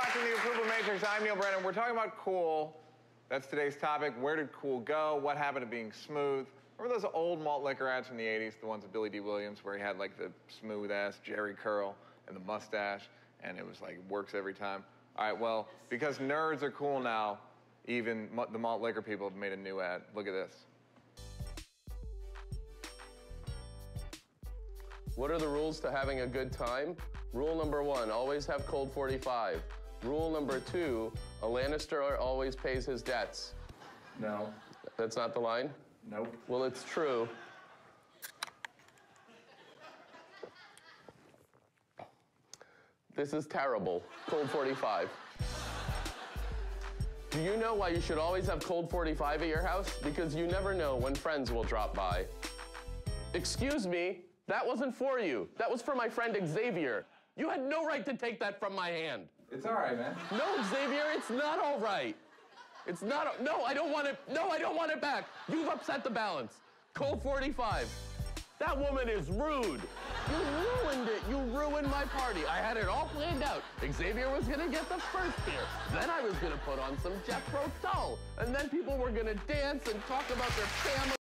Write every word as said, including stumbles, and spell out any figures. watching The Approval Matrix. I'm Neal Brennan. We're talking about cool. That's today's topic. Where did cool go? What happened to being smooth? Remember those old malt liquor ads from the eighties, the ones with Billy D. Williams, where he had like the smooth-ass Jerry curl and the mustache, and it was like, works every time? All right, well, because nerds are cool now, even the malt liquor people have made a new ad. Look at this. What are the rules to having a good time? Rule number one, always have cold forty-five. Rule number two, a Lannister always pays his debts. No. That's not the line? Nope. Well, it's true. This is terrible. Cold forty-five. Do you know why you should always have cold forty-five at your house? Because you never know when friends will drop by. Excuse me, that wasn't for you. That was for my friend Xavier. You had no right to take that from my hand. It's all right, man. No, Xavier, it's not all right. It's not, no, I don't want it, no, I don't want it back. You've upset the balance. Cold forty-five. That woman is rude. You ruined it, you ruined my party. I had it all planned out. Xavier was gonna get the first beer. Then I was gonna put on some Jeff Rotel. And then people were gonna dance and talk about their family.